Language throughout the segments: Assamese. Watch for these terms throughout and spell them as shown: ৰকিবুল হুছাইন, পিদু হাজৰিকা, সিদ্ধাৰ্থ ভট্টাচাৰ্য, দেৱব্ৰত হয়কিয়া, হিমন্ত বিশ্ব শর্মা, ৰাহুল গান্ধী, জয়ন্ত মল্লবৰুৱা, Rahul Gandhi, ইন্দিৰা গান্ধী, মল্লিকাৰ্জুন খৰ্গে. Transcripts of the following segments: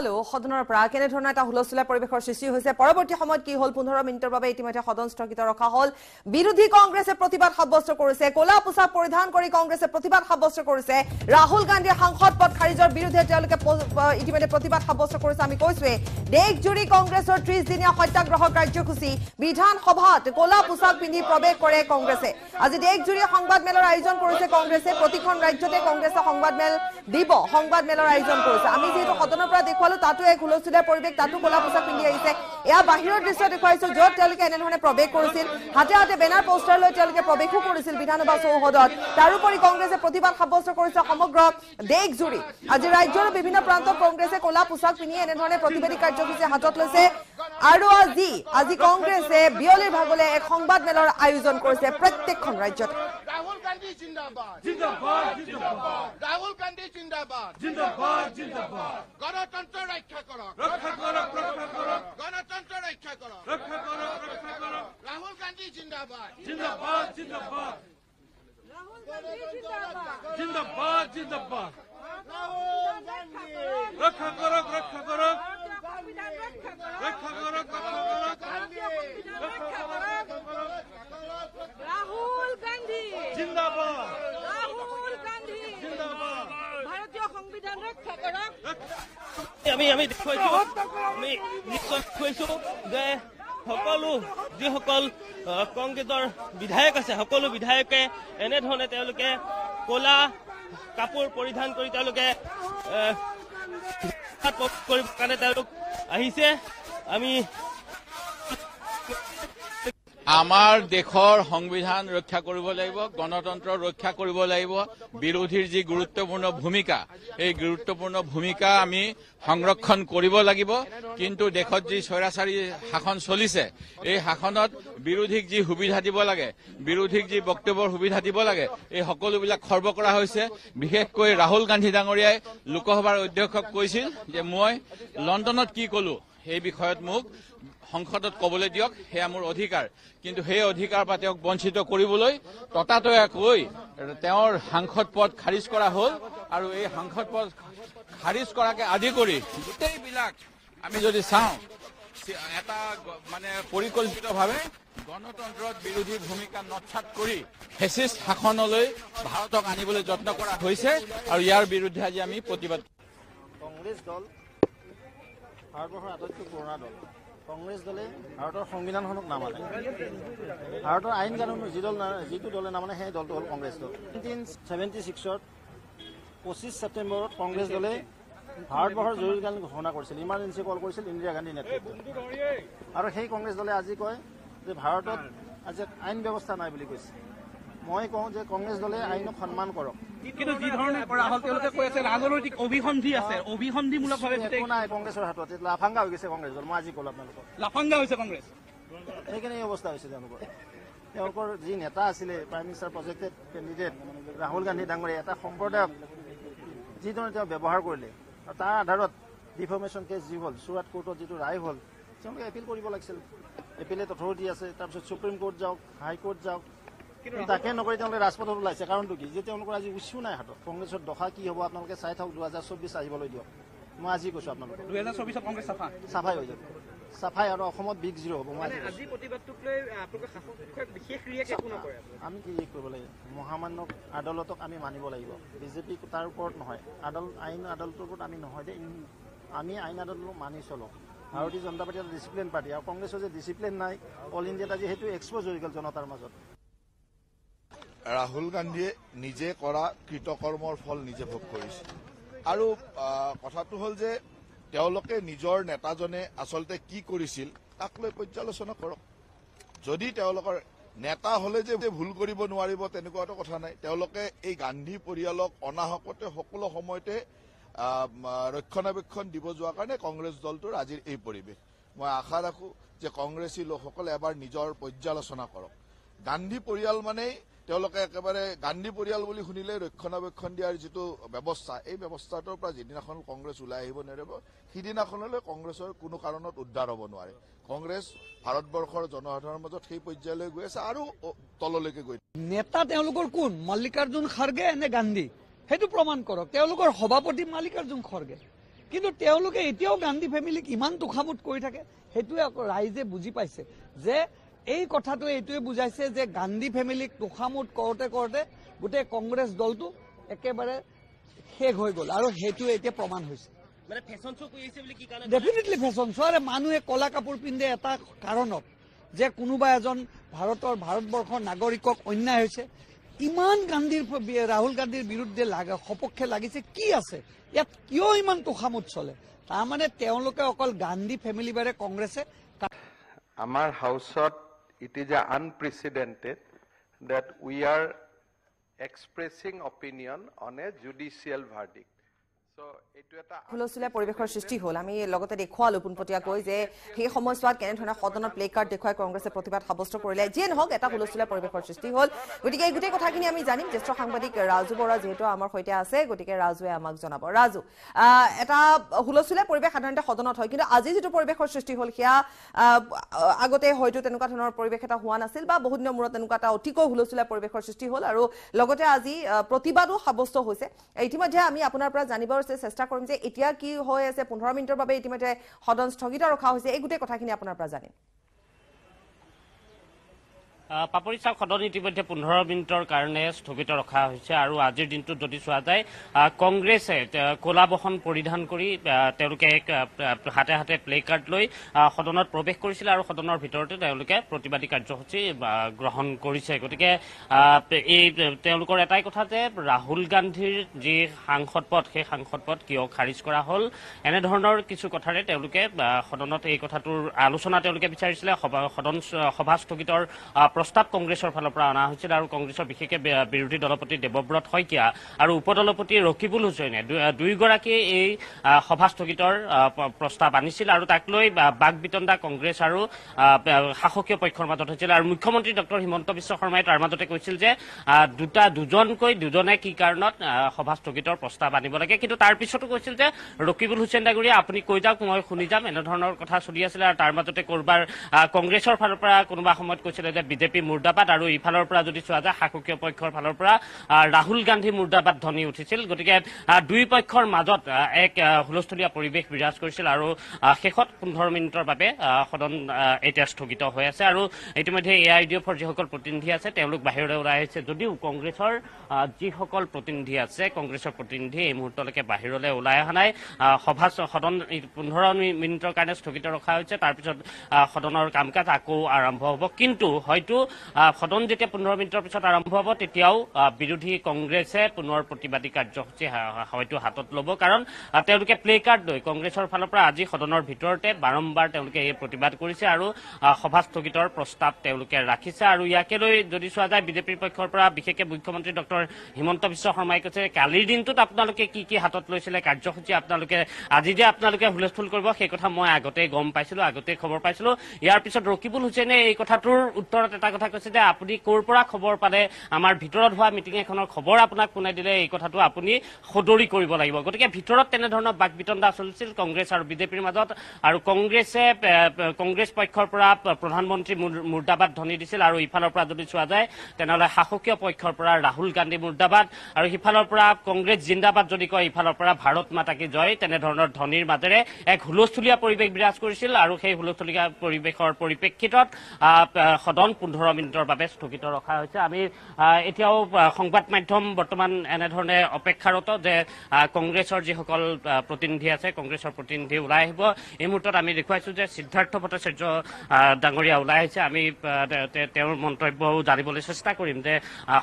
Hello, Hodnor Pra, can it turn out a Hulosula Purbeker Sissu, who is a Paraboti Homaki, Hol Punora Minterbabate, Hodon Stokitoroka Hall, Birudi Congress, a Protibat Habosta Corse, Kolapusa Poritan Kori Congress, a Protibat Habosta Corse, Rahul Gandhi Hang Hot Pot Karizor, Birudi Teleka, Intimate Protibat Habosta Corsami Cosway, Deg Jury Congress or Trees Dinia Hotak Rohoka Jukusi, Bitan Hobhat, Kolapusa Pindi Probe Kore Congress, as the Deg Jury Hongbad Melorizon Corse Congress, Proticon Rajote Congress, Hongbad Mel, Dibo, Hongbad Melorizon Corse, Amizi to Hodonopra. Tatu Kulosula Purbeck, Tatu Kolapusa India is a Bahiro district requires a job telecan and a probe corsin, Hata, the Benar Postal, Telka Probe, who corsil, Bitanaba Sohodot, Tarupori Congress, a Protiba Habosa Corsa, Homograph, De Exuri, as the right job, Bibina Pranto Congress, a Kolapusa Pinia and one a Protibetica Jokis, Hatotlese, Aroa Z, as the Congress, a Bioli Hagole, a combat melor, Iuzon Corse, a practic Conrad Jot. Rahul Gandhi Jindabad, Jindabad, Jindabad, Rahul Gandhi Jindabad, Jindabad, Jindabad, Ganatantra. रक्षा करो रक्षा करो रक्षा करो गणतंत्र रक्षा करो राहुल गांधी जिंदाबाद जिंदाबाद जिंदाबाद राहुल गांधी जिंदाबाद जिंदाबाद जिंदाबाद राहुल गांधी रक्षा करो रक्षा करो रक्षा करो रक्षा करो राहुल गांधी जिंदाबाद राहुल गांधी जिंदाबाद भारतीय संविधान रक्षा करो আমি দেখুৱাইছো আমি নিশ্চয় কৈছো যে সকলো যে সকল কংগ্ৰেছৰ বিধায়ক আছে সকলো বিধায়কে এনে ধৰণে তেওঁলোকে কোলা কাপোৰ পৰিধান কৰি তেওঁলোকে পপ কৰি কানে তেওঁলোক আহিছে আমি আমাৰ দেশৰ সংবিধান ৰক্ষা কৰিব লাগিব গণতন্ত্ৰ ৰক্ষা কৰিব লাগিব বিৰোধীৰ যি গুৰুত্বপূৰ্ণ ভূমিকা এই গুৰুত্বপূৰ্ণ ভূমিকা আমি সংৰক্ষণ কৰিব লাগিব কিন্তু দেশত যি সৈৰাচাৰী শাসন চলিছে এই শাসনত বিৰোধীক যি সুবিধা দিব লাগে বিৰোধীক যি বক্তব্যৰ সুবিধা দিব লাগে এই সকলোবিলাক খৰ্ব কৰা হৈছে বিশেষকৈ ৰাহুল গান্ধী ডাঙৰীয়াই লোকসভাৰ অধ্যক্ষক কৈছিল যে মই লণ্ডনত কি ক'লো এই বিষয়ত মোক সংসদত কবলৈ দিয়ক হে মোৰ অধিকাৰ কিন্তু হে অধিকাৰ পাতেক বঞ্চিত কৰিবলৈ ততাতয়া কৈ তেওঁৰ সাংসদ পদ খাৰিজ কৰা হ'ল আৰু এই সাংসদ পদ খাৰিজ কৰাকে আদি কৰি গোটেই বিলাক আমি যদি চাওঁ এটা মানে পৰিকল্পিতভাৱে গণতন্ত্ৰত বিৰোধী ভূমিকা নচ্ছাত কৰি ফেচিষ্ট শাসনলৈ ভাৰতক আনিবলৈ যত্ন কৰা হৈছে আৰু ইয়াৰ বিৰুদ্ধে আজি আমি প্ৰতিবাদ কংগ্ৰেছ দল ভাৰতবৰ্ষৰ আটাইতকৈ পুৰণা দল কংগ্ৰেছ দলে ভাৰতৰ সংবিধানখনক নামানে ভাৰতৰ আইন কানুন যিটো দলে নামানে সেই দলটো হ'ল কংগ্ৰেছ দল 1976ত 25 ছেপ্টেম্বৰত কংগ্ৰেছ দলে ভাৰতবৰ্ষৰ জৰুৰীকালীন ঘোষণা কৰিছিল ইমাৰ্জেঞ্চি কল কৰিছিল ইন্দিৰা গান্ধী নেতৃত্বত আৰু সেই কংগ্ৰেছ দলে আজি কয় যে ভাৰতত আজি আইন ব্যৱস্থা নাই বুলি কৈছে মই কওঁ যে কংগ্ৰেছ দলে আইনক সন্মান কৰক কিন্তু যি ধৰণে কৰা হল তেওঁলোকে কৈ আছে ৰাজনৈতিক অভিসন্ধি আছে অভিসন্ধিমূলকভাৱে একো নাই কংগ্ৰেছৰ হাতত লাফাঙ্গা হৈ গৈছে কংগ্ৰেছ দল মই আজি ক'লো আপোনালোকক লাফাঙ্গা হৈছে কংগ্ৰেছ সেইকাৰণে এই অৱস্থা হৈছে তেওঁলোকৰ তেওঁলোকৰ যি নেতা আছিলে prime minister projected candidate ৰাহুল গান্ধী ডাঙৰীয়া এটা সম্প্ৰদায়ক যিধৰণে তেওঁ ব্যৱহাৰ কৰিলে আৰু তাৰ আধাৰত ডিফৰ্মেশ্যন কেছ যি হ'ল চুৰাট কোৰ্টত যিটো ৰায় হ'ল তেওঁলোকে এপিল কৰিব লাগিছিল এপিলে অথৰিটি আছে তাৰপিছত সুপ্ৰিম কোৰ্ট যাওক হাইকোৰ্ট যাওক তাকে নকৰি তেওঁলোকে ৰাজপথত ওলাইছে কাৰণটো কি যে তেওঁলোকৰ আজি উচিও নাই হাতত কংগ্ৰেছৰ দশা কি হ'ব আপোনালোকে চাই থাকক 2024 আহিবলৈ দিয়ক মই আজি কৈছো আপোনালোকে 2024 কংগ্ৰেছ চাফাই হৈ যাব চাফাই আৰু অসমত বিগ জিৰ' হ'ব মই আজি প্ৰতিবাদটোক লৈ আপোনালোকে শাসকপক্ষক বিশেষ ৰিয়েক্ট একো নকৰে আমি কি কৰিব লাগিব মহামান্য আদালতক আমি মানিব লাগিব বিজেপি তাৰ ওপৰত নহয় আদালত আইন আদালতৰ ওপৰত আমি নহয় যে আমি আইন আদালতক মানি চলো ভাৰতীয় জনতা পাৰ্টী আৰু ডিচিপ্লিন পাৰ্টি আৰু কংগ্ৰেছৰ যে ডিচিপ্লিন নাই অল ইণ্ডিয়াত আজি সেইটো এক্সপ'জ হৈ গ'ল জনতাৰ মাজত Rahul Gandhi নিজে কৰা কৃতকৰ্মৰ ফল নিজে ভোগ কৰিছে আৰু কথাটো হ'ল যে তেওঁলোকে নিজৰ নেতাজনে আসলতে কি কৰিছিল তাক লৈ পৰ্যালোচনা কৰক যদি তেওঁলোকৰ নেতা হলে যে ভুল কৰিব নোৱাৰিব তেনেকুৱা এটা কথা নাই তেওঁলোকে এই গান্ধী পৰিয়ালক অনাহকতে সকলো সময়তে ৰক্ষণাবেক্ষণ দিব যোৱাৰ কাৰণে কংগ্ৰেছ দলটোৰ আজিৰ এই পৰিৱেশ মই আশা ৰাখো যে কংগ্ৰেছী লোকসকলে এবাৰ নিজৰ পৰ্যালোচনা কৰক গান্ধী পৰিয়াল মানে তেওঁলোকে একেবাৰে গান্ধী পৰিয়াল বুলি শুনিলে ৰক্ষণাবেক্ষণ দিয়াৰ যিটো ব্যৱস্থা এই ব্যৱস্থাটোৰ পৰা যিদিনাখন কংগ্ৰেছ ওলাই আহিব নেৰিব সিদিনাখনলৈ কংগ্ৰেছৰ কোনো কাৰণত উদ্ধাৰ হ'ব নোৱাৰে কংগ্ৰেছ ভাৰতবৰ্ষৰ জনসাধাৰণৰ মাজত সেই পৰ্যায়লৈ গৈ আছে আৰু তললৈকে গৈ নেতা তেওঁলোকৰ কোন মল্লিকাৰ্জুন খৰ্গে নে গান্ধী সেইটো প্ৰমাণ কৰক তেওঁলোকৰ সভাপতি মালিকাৰ্জুন খৰ্গে কিন্তু তেওলোকে এতিয়াও গান্ধী ফ্যামিলি কিমান দুখামুত কৰি থাকে হেতুয়ে ৰাইজে বুজি পাইছে যে এই কথাটো এটোয়ে বুজাইছে যে গান্ধী ফ্যামিলি দুখামুত করতে করতে গুটে কংগ্রেস দলটো একেবারে শেষ হৈ গল আৰু হেতু এতিয়া প্ৰমাণ হৈছে মানে ফ্যাশন শো কইছে বুলি কি কাৰণ ডেফিনেটলি ফ্যাশন শো আৰু মানুহে কলা কাপোৰ পিন্ধে এটা কাৰণত যে কোনোবা এজন ভাৰতৰ ভাৰতবৰ্ষৰ নাগৰিকক অন্যায় হৈছে ইমান গান্ধীৰ ৰাহুল গান্ধীৰ বিৰুদ্ধে লাগা সপক্ষে লাগিছে কি আছে ইয়াত কিয় ইমান তোখামত চলে তাৰ মানে তেওঁলোকে অকল গান্ধী ফ্যামিলি বাৰে কংগ্ৰেছে আমাৰ হাউছত it is unprecedented that we are expressing opinion on a judicial verdict Hulosula Porivekor Shisti Holami, Logota de Kualupun Potia Goize, he homoswat can turn a hot on a play card, decoy Congress, a protibat Habosto for Legion Hog at Hulosula Porivekor Shisti Hall. We take a Takinia Mizanim, just Hambadic Razubora Zeto, Amor Hoytase, Gotika Razue, Amazona Borazu. At a Hulosula Porivek had under Hodon Hokina, Aziz to Porivekor Shisti Hall here, Agote Hoytu and Catan or Porivekata Juana Silva, Bohudno Murotanuka, Tico, Hulosula Porivekor Shisti Hall, Logote Azi, Protibadu Habosto Hose, Etima Jami, Apuna Prazanibor. চেষ্টা কৰিম যে এতিয়া কি হৈ আছে 15 মিনিটৰ বাবে ইতিমধ্যে হদন স্থগিত ৰখা হৈছে এই গুটে কথাখিনি আপোনাৰ পৰা জানিম পাপৰিছা হদন ইতিমধ্যে 15 মিনিটৰ কাৰণে স্থগিত ৰখা হৈছে আৰু আজিৰ দিনটো যদি চোৱা যায় কংগ্ৰেছে কোলা বহন পৰিধান কৰি তেওঁলোকে এক হাতে হাতে প্লে কাৰ্ড লৈ হদনত প্ৰৱেশ কৰিছিল আৰু হদনৰ ভিতৰতে তেওঁলোকে প্ৰতিবাদী কাৰ্যসূচী গ্ৰহণ কৰিছে গতিকে এই তেওঁলোকৰ এটাই কথা যে ৰাহুল গান্ধীৰ যি সাংসদপদ সেই সাংসদপদ কিয় খাৰিজ কৰা হ'ল এনে ধৰণৰ কিছু কথাৰে তেওঁলোকে হদনত এই কথাটোৰ আলোচনা তেওঁলোকে বিচাৰিছিল হদন সভা স্থগিতৰ প্ৰস্তাব কংগ্ৰেসৰ ফালৰ পৰা আনা হৈছিল আৰু কংগ্ৰেসৰ বিশেষকে বিৰোধী দলপতি দেৱব্ৰত হয়কিয়া আৰু উপদলপতি ৰকিবুল হুছাইনে দুই গৰাকী এই সভাস্থগিতৰ প্ৰস্তাৱ আনিছিল আৰু তাক লৈ বাগবিতণ্ডা কংগ্ৰেস আৰু শাসকীয় পক্ষৰ মাজত হৈছিল আৰু মুখ্যমন্ত্ৰী ডক্টৰ হিমন্ত বিশ্ব শৰ্মাই তাৰ মাজতে কৈছিল যে দুজনে কি কাৰণত সভাস্থগিতৰ প্ৰস্তাৱ আনিব লাগে কিন্তু তাৰ পিছতো কৈছিল যে ৰকিবুল হুছাইন ডাঙৰীয়া আপুনি কৈ যাওক মই শুনি যাম এনে ধৰণৰ কথা চলি আছিল আৰু তাৰ মাজতে কৰবাৰ কংগ্ৰেসৰ ফালৰ পৰা কোনোবা সময়ত কৈছিল বিজেপি মুৰ্দাবাদ আৰু ইফালৰ পৰা যদি চোৱা যায় হাকুকীয় পক্ষৰ ফালৰ পৰা ৰাহুল গান্ধী মুৰ্দাবাদ ধনী উঠিছিল গতিকে দুই পক্ষৰ মাজত এক হুলস্থলীয়া পৰিৱেশ বিৰাজ কৰিছিল আৰু শেষত 15 মিনিটৰ বাবে সদন এটা স্থগিত হৈ আছে আৰু ইতিমধ্যে এআইডিএফৰ যিসকল প্ৰতিনিধি আছে তেওঁলোক বাহিৰলৈ ওলাই আহিছে যদিও কংগ্ৰেছৰ যিসকল প্ৰতিনিধি আছে কংগ্ৰেছৰ প্ৰতিনিধি এই মুহূৰ্তলৈকে বাহিৰলৈ ওলাই অহা নাই সভা সদন 15 মিনিটৰ কাৰণে স্থগিত ৰখা হৈছে তাৰ পিছত সদনৰ কামকাজ আকৌ আৰম্ভ হ'ব কিন্তু হয়তো হদন যেতিয়া 15 মিনিটৰ পিছত আৰম্ভ হ'ব তেতিয়াও বিৰোধী কংগ্ৰেছে পুনৰ প্ৰতিবাদী কাৰ্যসূচী হয়তো হাতত ল'ব কাৰণ তেওঁলোকে প্লে কাৰ্ড লৈ কংগ্ৰেছৰ ফালৰ পৰা আজি হদনৰ ভিতৰতে বাৰম্বাৰ তেওঁলোকে এই প্ৰতিবাদ কৰিছে আৰু সভা স্থগিতৰ প্ৰস্তাৱ তেওঁলোকে ৰাখিছে আৰু ইয়াকে লৈ যদি চোৱা যায় বিজেপিৰ পক্ষৰ পৰা বিশেষকৈ মুখ্যমন্ত্ৰী ডক্টৰ হিমন্ত বিশ্ব শৰ্মাই কৈছে কালিৰ দিনটোত আপোনালোকে কি কি হাতত লৈছিলে কাৰ্যসূচী আপোনালোকে আজি যে আপোনালোকে হুলস্থুল কৰিব সেই কথা মই আগতে গম পাইছিলোঁ আগতে খবৰ পাইছিলোঁ ইয়াৰ পিছত ৰকিবুল হুছেইনে এই কথাটোৰ উত্তৰত এটা কথা কৈছে যে আপুনি কোৰপৰা খবৰ পালে আমাৰ ভিতৰত হোৱা মিটিং এখনৰ খবৰ আপোনাক কোনে দিলে এই কথাটো আপুনি খদৰি কৰিব লাগিব গতিকে ভিতৰত তেনে ধৰণৰ বাগবিতণ্ডা চলিছিল কংগ্ৰেছ আৰু বিজেপিৰ মাজত আৰু কংগ্ৰেছ পক্ষৰ পৰা প্ৰধানমন্ত্ৰী মুৰ্দাবাদ ধনী দিছিল আৰু ইফালৰ পৰা যদি চোৱা যায় তেনলে শাসকীয় পক্ষৰ পৰা ৰাহুল গান্ধী মুৰ্দাবাদ আৰু ইফালৰ পৰা কংগ্ৰেছ জিন্দাবাদ যদি কয় ইফালৰ পৰা ভাৰত মাতা কি জয় তেনে ধৰণৰ ধনীৰ মাজেৰে এক হুলস্থলীয়া পৰিৱেশ বিৰাজ কৰিছিল আৰু সেই হুলস্থলীয়া পৰিৱেশৰ পৰিপ্ৰেক্ষিতত হদন 15 মিনিটৰ বাবে স্থগিত ৰখা হৈছে আমি এতিয়াও সংবাদ মাধ্যম বৰ্তমান এনে ধৰণে অপেক্ষাৰত যে কংগ্ৰেছৰ যিসকল প্ৰতিনিধি আছে কংগ্ৰেছৰ প্ৰতিনিধি ওলাই আহিব এই মুহূৰ্তত আমি দেখুৱাইছো যে সিদ্ধাৰ্থ ভট্টাচাৰ্য ডাঙৰীয়া ওলাই আহিছে আমি তেওঁৰ মন্তব্যও জানিবলৈ চেষ্টা কৰিম যে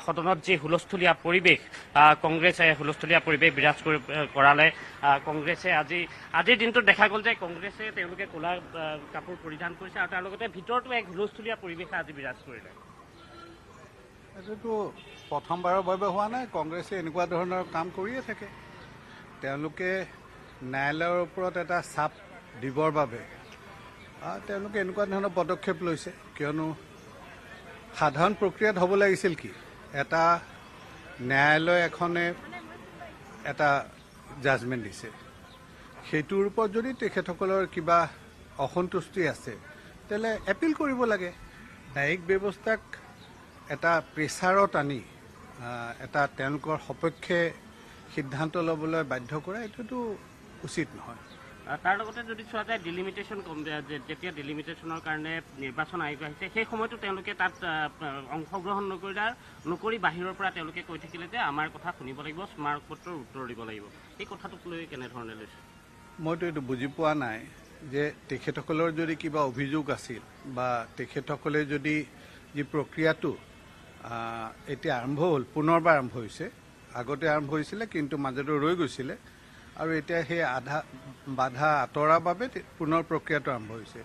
সদনত যি হুলস্থলীয়া পৰিৱেশ কংগ্ৰেছে হুলস্থলীয়া পৰিৱেশ বিৰাজ কৰালে কংগ্ৰেছে আজিৰ দিনটো দেখা গ'ল যে কংগ্ৰেছে তেওঁলোকে ক'লা কাপোৰ পৰিধান কৰিছে আৰু তাৰ লগতে ভিতৰতো এক হুলস্থলীয়া পৰিৱেশ আজি বিৰাজ কৰিলে এটো প্ৰথমবাৰৰ বাবে হোৱা নাই কংগ্ৰেছে এনেকুৱা ধৰণৰ কাম কৰিয়ে থাকে তেওঁলোকে ন্যায়ালয়ৰ ওপৰত এটা চাপ দিবৰ বাবে তেওঁলোকে এনেকুৱা ধৰণৰ পদক্ষেপ লৈছে কিয়নো সাধাৰণ প্ৰক্ৰিয়াত হ'ব লাগিছিল কি এটা ন্যায়ালয় এখনে এটা জাজমেণ্ট দিছে সেইটোৰ ওপৰত যদি তেখেতসকলৰ কিবা অসন্তুষ্টি আছে তেলে এপিল কৰিব লাগে ন্যায়িক ব্যৱস্থাক এটা প্ৰেছাৰত আনি এটা তেওঁলোকৰ সপক্ষে সিদ্ধান্ত ল'বলৈ বাধ্য কৰা এইটোতো উচিত নহয় তাৰ লগতে যদি সোয়াতে ডিলিমিটেশন কম যেতে ডিলিমিটেশনৰ কাৰণে নিৰ্বাচন আয়োগ আছে সেই সময়টো তেওঁলোকে তাত অংশগ্ৰহণ নকৰি বাহিৰৰ পৰা তেওঁলোকে কৈ থাকিলে যে আমাৰ কথা শুনিব লাগিব স্মাৰকপত্ৰৰ উত্তৰ দিব লাগিব এই কথাটো লৈ কেনে ধৰণে লৈছে মইটো এটো বুজি পোৱা নাই যে তেখেতসকলৰ যদি কিবা অভিযোগ আছিল বা তেখেতসকলে যদি যে প্ৰক্ৰিয়াটো এতিয়া আৰম্ভ হ'ল পুনৰবাৰ আৰম্ভ হৈছে আগতে আৰম্ভ হৈছিল কিন্তু মাজতে ৰৈ গৈছিল আৰু এটা হে আধা বাধা আতৰা বাবে পুনৰ প্ৰক্ৰিয়াটো আৰম্ভ হৈছে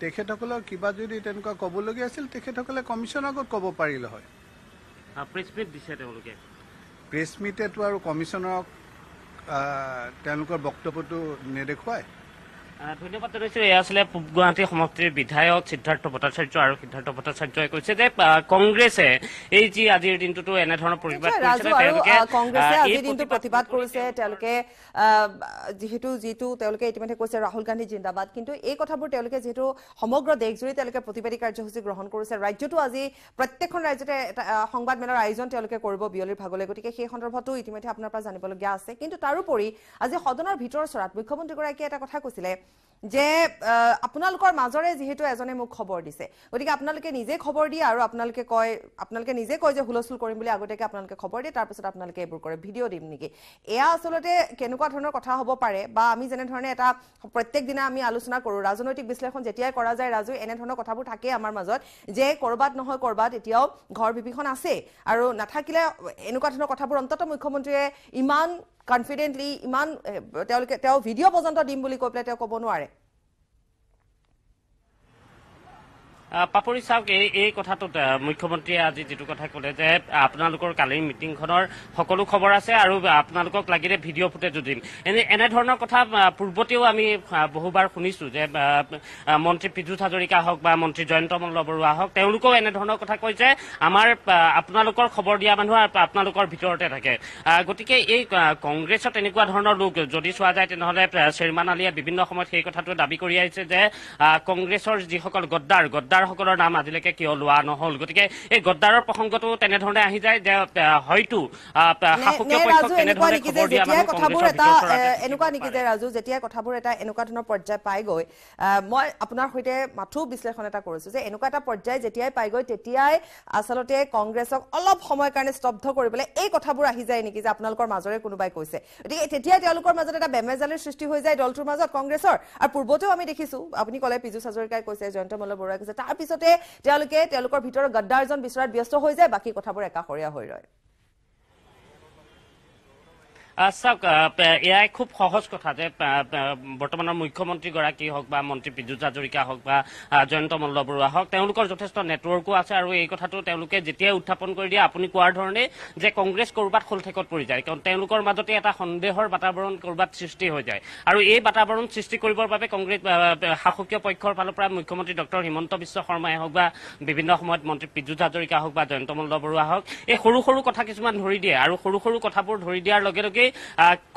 তেখেতসকলৰ কিবা যদি তেনকা কব লগি আছিল তেখেতসকলে কমিশনৰক কব পাৰিলে হয় প্ৰেছমিট দিছে তেওঁলোকে প্ৰেছমিটটো আৰু কমিশনৰক তেওঁলোকৰ বক্তব্যটো নেদেখুৱায় ধন্যবাদ ৰৈছে আসলে গুৱাহাটী সমষ্টিৰ বিধায়ক সিদ্ধাৰ্থ ভট্টাচাৰ্য আৰু সিদ্ধাৰ্থ ভট্টাচাৰ্যই কৈছে যে কংগ্ৰেছে এই যি আজিৰ দিনটো এনে ধৰণৰ প্ৰতিবাদ কৰিছে তেওঁলোকে কংগ্ৰেছে আজিৰ দিনটো প্ৰতিবাদ কৰিছে তেওঁলোকে যিহেতু তেওঁলোকে ইতিমধ্যে কৈছে ৰাহুল গান্ধী জিন্দাবাদ কিন্তু এই কথাবোৰ তেওঁলোকে যেটো সমগ্ৰ দেশজুৰি তেওঁলোকে প্ৰতিবাদী কাৰ্যসূচী গ্ৰহণ কৰিছে ৰাজ্যটো আজি প্ৰত্যেকখন ৰাজ্যতে সংবাদ মেলৰ আয়োজন তেওঁলোকে কৰিব বিয়লিৰ ভাগলৈ গতিকে সেই সন্দৰ্ভটো ইতিমধ্যে আপোনাৰ পৰা জানিবলগীয়া আছে কিন্তু তাৰোপৰি আজি সদনৰ ভিতৰ চৰাত মুখ্যমন্ত্ৰীগৰাকীয়ে এটা কথা কৈছিলে যে আপোনালোকৰ মাজৰে যেহেতু এজনে মোক খবৰ দিছে গতিকে আপোনালোকে নিজে খবৰ দি আৰু আপোনালোকে নিজে কয় যে হুলস্থুল কৰিম বুলি আগতেকে আপোনালোকে খবৰ দি তাৰ পিছত আপোনালোকে এবোৰ কৰে ভিডিও দিম নেকি এয়া আসলতে কেনেকুৱা ধৰণৰ কথা হ'ব পাৰে বা আমি যেনে ধৰণে এটা প্ৰত্যেক দিনা আমি আলোচনা কৰোঁ ৰাজনৈতিক বিশ্লেষণ যেতিয়াই কৰা যায় ৰাজু এনে ধৰণৰ কথাবোৰ থাকে আমাৰ মাজত যে কৰবাত নহয় কৰবাত এতিয়াও ঘৰ বিবিখন আছে আৰু নাথাকিলে এনেকুৱা ধৰণৰ কথাবোৰ অন্তত মুখ্যমন্ত্ৰীয়ে ইমান confidently ইমান তেওঁলোকে তেও ভিডিও পৰ্যন্ত দিম বুলি কৈ প্লে তেও কব নোৱাৰে পাপৰি সাউক এই কথাটো মুখ্যমন্ত্ৰী আজি যেটো কথা কলে যে আপোনালোকৰ কালি মিটিংখনৰ সকলো খবৰ আছে আৰু আপোনালোকক লাগিলে ভিডিও ফুটেজ দিম এনে ধৰণৰ কথা পূৰ্বতেও আমি বহুবাৰ শুনিছো যে মন্ত্ৰী পিদু হাজৰিকা হওক বা মন্ত্ৰী জয়ন্ত মল্লবৰুৱা হওক তেওঁলোকো এনে ধৰণৰ কথা কৈছে আমাৰ আপোনালোকৰ খবৰ দিয়া মানুহ আপোনালোকৰ ভিতৰতে থাকে গতিকে এই কংগ্ৰেছত এনেকুৱা ধৰণৰ লোক যদি সোৱা যায় তেনেহলে শৰ্মান আলিয়া বিভিন্ন সময়ত সেই কথাটো দাবী কৰি আহিছে যে কংগ্ৰেছৰ যি সকল গদ্দাৰ সকলৰ নাম আজিলৈকে কিয় লোৱা নহল গতিকে এই গদ্দাৰৰ প্ৰসংগটো তেনে ধৰণে আহি যায় যে হয়তো হাফুকে পক্ষক তেনে ধৰণে খবৰ দিয়া মানে কথাবোৰ এটা এনেকুৱা নেকি যে ৰাজু যেতিয়া কথাবোৰ এটা এনেকুৱা ধৰণৰ পৰ্যায় পাই গৈ মই আপোনাৰ হৈতে মাথো বিশ্লেষণ এটা কৰিছো যে এনেকুৱা এটা পৰ্যায় যেতিয়া পাই গৈ তেতিয়াই আসলতে কংগ্ৰেছক অলপ সময় কাৰণে স্তব্ধ কৰিবলৈ এই কথাবোৰ আহি যায় নেকি যে আপোনালোকৰ মাজৰে কোনোবাই কৈছে গতিকে তেতিয়া তেওঁলোকৰ মাজত এটা বেমেজালৰ সৃষ্টি হৈ যায় দলটোৰ মাজত কংগ্ৰেছৰ আৰু পূৰ্বতেও আমি দেখিছো আপুনি ক'লে পিজু হাজৰিকাই কৈছে জয়ন্ত মল্লবৰুৱা তাৰ পিছতে তেওঁলোকৰ ভিতৰৰ গদ্দাৰজন বিচৰাত ব্যস্ত হৈ যায় বাকি কথাবোৰ একাখৰীয়া হৈ ৰয় আছক এয়াই খুব সহজ কথা যে বৰ্তমানৰ মুখ্যমন্ত্ৰী গৰাকী হওক বা মন্ত্ৰী পিদু হাজৰিকা হওক বা জয়ন্ত মল্লবৰুৱা হওক তেওঁলোকৰ যথেষ্ট নেটৱৰ্কও আছে আৰু এই কথাটো তেওঁলোকে যেতিয়া উত্থাপন কৰি দিয়ে আপুনি কোৱাৰ ধৰণে যে কংগ্ৰেছ কৰবাত খলঠেকত পৰি যায় কাৰণ তেওঁলোকৰ মাজতে এটা সন্দেহৰ বাতাবৰণ কৰবাত সৃষ্টি হৈ যায় আৰু এই বাতাবৰণ সৃষ্টি কৰিবৰ বাবে কংগ্ৰেছ শাসকীয় পক্ষৰ ফালৰ পৰা মুখ্যমন্ত্ৰী ডক্টৰ হিমন্ত বিশ্ব শৰ্মাই হওক বা বিভিন্ন সময়ত মন্ত্ৰী পিদু হাজৰিকা হওক বা জয়ন্ত মল্লবৰুৱা হওক এই সৰু সৰু কথা কিছুমান ধৰি দিয়ে আৰু সৰু সৰু কথাবোৰ ধৰি দিয়াৰ লগে লগে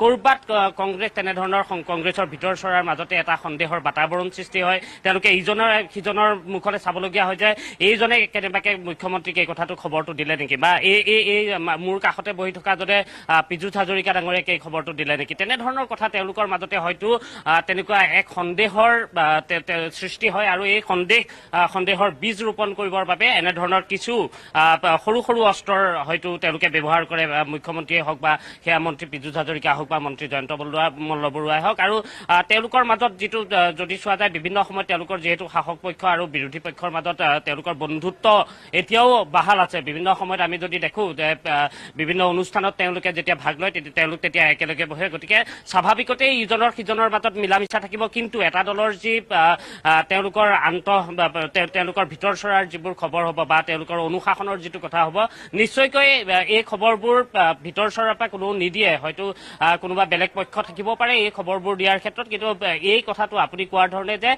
কৰবাত কংগ্ৰেছ তেনে ধৰণৰ কংগ্ৰেছৰ ভিতৰ চৰাৰ মাজতে এটা সন্দেহৰ বাতাবৰণ সৃষ্টি হয় তেওঁলোকে ইজনৰ মুখলৈ চাবলগীয়া হৈ যায় এইজনে কেনেবাকৈ মুখ্যমন্ত্ৰীক এই কথাটো খবৰটো দিলে নেকি বা এই মোৰ কাষতে বহি থকা জনে পিজু হাজৰিকা ডাঙৰীয়ে এই খবৰটো দিলে নেকি তেনে ধৰণৰ কথা তেওঁলোকৰ মাজতে হয়তো তেনেকুৱা এক সন্দেহৰ সৃষ্টি হয় আৰু এই সন্দেহৰ বীজ ৰোপণ কৰিবৰ বাবে এনে ধৰণৰ কিছু সৰু সৰু অস্ত্ৰৰ হয়তো তেওঁলোকে ব্যৱহাৰ কৰে মুখ্যমন্ত্ৰীয়ে হওক বা সেয়া মন্ত্ৰী পিদু হাজৰিকা হওক বা মন্ত্ৰী জয়ন্ত মল্লবৰুৱাই হওক আৰু তেওঁলোকৰ মাজত যেটো যদি সোৱা যায় বিভিন্ন সময়ত তেওঁলোকৰ যেহেতু শাসক পক্ষ আৰু বিৰোধী পক্ষৰ মাজত তেওঁলোকৰ বন্ধুত্ব এতিয়াও বাহাল আছে বিভিন্ন সময়ত আমি যদি দেখো যে বিভিন্ন অনুষ্ঠানত তেওঁলোকে যেতিয়া ভাগ লয় তেতিয়া একেলগে বহে গতিকে স্বাভাৱিকতে ইজনৰ মাজত মিলামিছা থাকিব কিন্তু এটা দলৰ যি তেওঁলোকৰ তেওঁলোকৰ ভিতৰ চৰাৰ যিবোৰ খবৰ হ'ব বা তেওঁলোকৰ অনুশাসনৰ যিটো কথা হ'ব নিশ্চয়কৈ এই খবৰবোৰ ভিতৰ চৰাৰ পৰা কোনো নিদিয়ে হয়তো কোনোবা বেলেগ পক্ষ থাকিব পাৰে এই খবৰবোৰ দিয়াৰ ক্ষেত্ৰত কিন্তু এই কথাটো আপুনি কোৱাৰ ধৰণে যে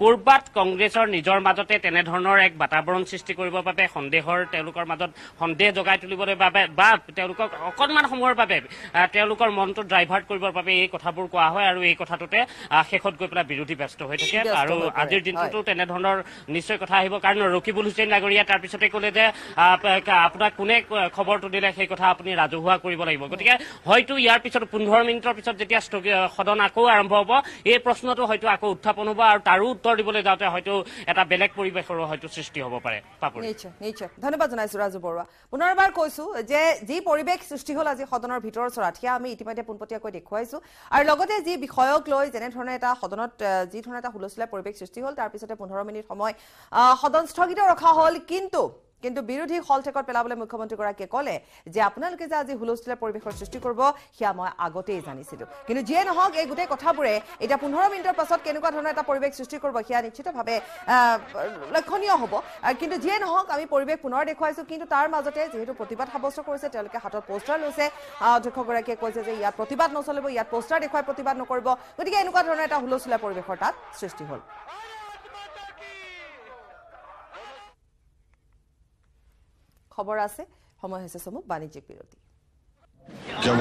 কৰবাত কংগ্ৰেছৰ নিজৰ মাজতে তেনে ধৰণৰ এক বাতাবৰণ সৃষ্টি কৰিবৰ বাবে সন্দেহৰ তেওঁলোকৰ মাজত সন্দেহ জগাই তুলিবলৈ বাবে বা তেওঁলোকক অকণমান সময়ৰ বাবে তেওঁলোকৰ মনটো ডাইভাৰ্ট কৰিবৰ বাবে এই কথাবোৰ কোৱা হয় আৰু এই কথাটোতে শেষত গৈ পেলাই বিৰোধী ব্যস্ত হৈ থাকে আৰু আজিৰ দিনটোতো তেনে ধৰণৰ নিশ্চয় কথা আহিব কাৰণ ৰকিবুল হুছেইন ডাঙৰীয়া তাৰ পিছতে ক'লে যে আপোনাক কোনে খবৰটো দিলে সেই কথা আপুনি ৰাজহুৱা কৰিব লাগিব গতিকে হয়তো হয়তো ইয়াৰ পিছত 15 মিনিটৰ পিছত যেতিয়া সদন আকৌ আৰম্ভ হ'ব এই প্ৰশ্নটো হয়তো আকৌ উত্থাপন হ'ব আৰু তাৰ উত্তৰ দিবলৈ যাওঁতে হয়তো এটা বেলেগ পৰিৱেশৰ হয়তো সৃষ্টি হ'ব পাৰে পাপৰি নিশ্চয় নিশ্চয় ধন্যবাদ জনাইছো ৰাজু বৰুৱা পুনৰবাৰ কৈছো যে যি পৰিৱেশ সৃষ্টি হ'ল আজি সদনৰ ভিতৰ চৰাঠিয়া আমি ইতিমধ্যে পুনপটিয়াকৈ দেখুৱাইছো আৰু লগতে যি বিষয়ক লৈ যেনে ধৰণে এটা সদনত যি ধৰণে এটা হুলস্থুল পৰিৱেশ সৃষ্টি হ'ল তাৰ পিছতে 15 মিনিট সময় সদন স্থগিত ৰখা হ'ল কিন্তু বিৰোধী হল টেকত পেলাবলৈ মুখ্যমন্ত্ৰী গৰাকীয়ে ক'লে যে আপোনালোকে যে আজি হুলস্থুল পৰিৱেশৰ সৃষ্টি কৰিব হিয়া মই আগতেই জানিছিলো কিন্তু যে নহক এই গুটে কথাবোৰে এটা 15 মিনিটৰ পাছত কেনেকুৱা ধৰণৰ এটা পৰিৱেশ সৃষ্টি কৰিব হিয়া নিশ্চিতভাৱে লক্ষণীয় হ'ব কিন্তু যে নহক আমি পৰিৱেশ পুনৰ দেখুৱাইছো কিন্তু তাৰ মাজতে যেহেতু প্ৰতিবাদ সাব্যস্ত কৰিছে তেওঁলোকে হাতত পোষ্টাৰ লৈছে অধ্যক্ষ গৰাকীয়ে কৈছে যে ইয়াত প্ৰতিবাদ নচলিব ইয়াত পোষ্টাৰ দেখুৱাই প্ৰতিবাদ নকৰিব গতিকে এনেকুৱা ধৰণৰ এটা হুলস্থুল পৰিৱেশৰ তাত সৃষ্টি হ'ল खबर आसे हमारे हिस्से समूह वाणिज्यिक विरोधी